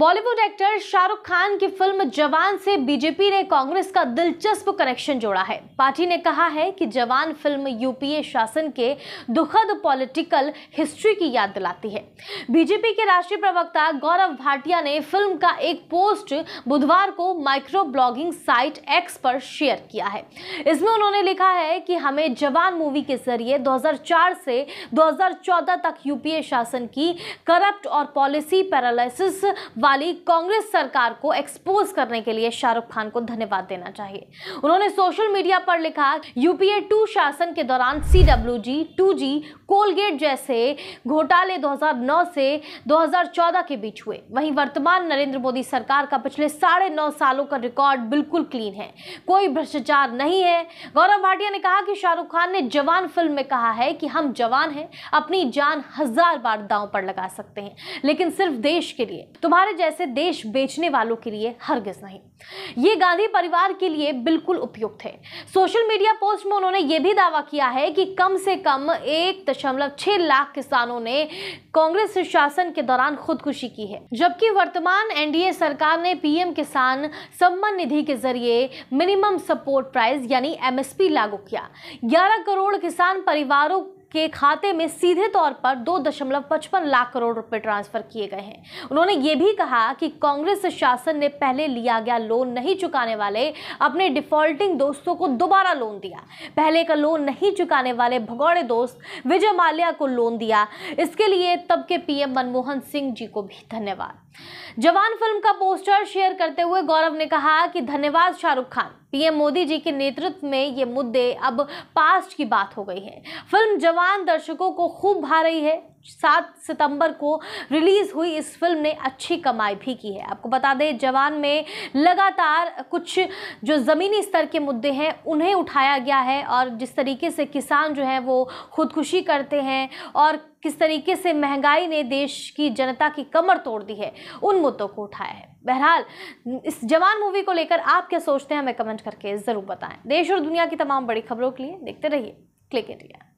Bollywood actor Shahrukh Khan की film जवान से बीजेपी ने कांग्रेस का दिलचस्प कनेक्शन जोड़ा है। पार्टी ने कहा है कि जवान फिल्म यूपीए शासन के दुखद पॉलिटिकल हिस्ट्री की याद दिलाती है। बीजेपी के राष्ट्रीय प्रवक्ता गौरव भाटिया ने फिल्म का एक पोस्ट बुधवार को माइक्रो ब्लॉगिंग साइट एक्स पर शेयर किया है। इसमें उन्होंने लिखा है कि हमें जवान मूवी के जरिए 2004 से 2014 तक यूपीए शासन की करप्ट और पॉलिसी पैरालिसिस वाली कांग्रेस सरकार को एक्सपोज करने के लिए शाहरुख खान को धन्यवाद देना चाहिए। उन्होंने सोशल मीडिया पर लिखा, यूपीए 2 शासन के दौरान CWG, 2G, कोलगेट जैसे घोटाले 2009 से 2014 के बीच हुए। वहीं वर्तमान नरेंद्र मोदी सरकार का पिछले 9.5 सालों का रिकॉर्ड बिल्कुल क्लीन है, कोई भ्रष्टाचार नहीं है। गौरव भाटिया ने कहा कि शाहरुख खान ने जवान फिल्म में कहा है कि हम जवान हैं, अपनी जान 1000 बार दांव पर लगा सकते हैं, लेकिन सिर्फ देश के लिए, तुम्हारे जैसे देश बेचने वालों के लिए हरगिज नहीं। ये गांधी परिवार के लिए बिल्कुल उपयुक्त है। सोशल मीडिया पोस्ट में उन्होंने ये भी दावा किया है कि कम से कम 1.6 लाख किसानों ने कांग्रेस शासन के दौरान खुदकुशी की है, जबकि वर्तमान एनडीए सरकार ने पीएम किसान सम्मान निधि के जरिए मिनिमम सपोर्ट प्राइस यानी MSP लागू किया। 11 करोड़ किसान परिवारों के खाते में सीधे तौर पर 2.55 लाख करोड़ रुपए ट्रांसफर किए गए हैं। उन्होंने ये भी कहा कि कांग्रेस शासन ने पहले लिया गया लोन नहीं चुकाने वाले अपने डिफॉल्टिंग दोस्तों को दोबारा लोन दिया, पहले का लोन नहीं चुकाने वाले भगौड़े दोस्त विजय माल्या को लोन दिया। इसके लिए तब के PM मनमोहन सिंह जी को भी धन्यवाद। जवान फिल्म का पोस्टर शेयर करते हुए गौरव ने कहा कि धन्यवाद शाहरुख खान, PM मोदी जी के नेतृत्व में ये मुद्दे अब पास्ट की बात हो गई है। फिल्म जवान दर्शकों को खूब भा रही है। 7 सितंबर को रिलीज हुई इस फिल्म ने अच्छी कमाई भी की है। आपको बता दें, जवान में लगातार कुछ जो ज़मीनी स्तर के मुद्दे हैं उन्हें उठाया गया है, और जिस तरीके से किसान जो है वो खुदकुशी करते हैं और किस तरीके से महंगाई ने देश की जनता की कमर तोड़ दी है, उन मुद्दों को उठाया है। बहरहाल, इस जवान मूवी को लेकर आप क्या सोचते हैं हमें कमेंट करके ज़रूर बताएं। देश और दुनिया की तमाम बड़ी खबरों के लिए देखते रहिए क्लिक इंडिया।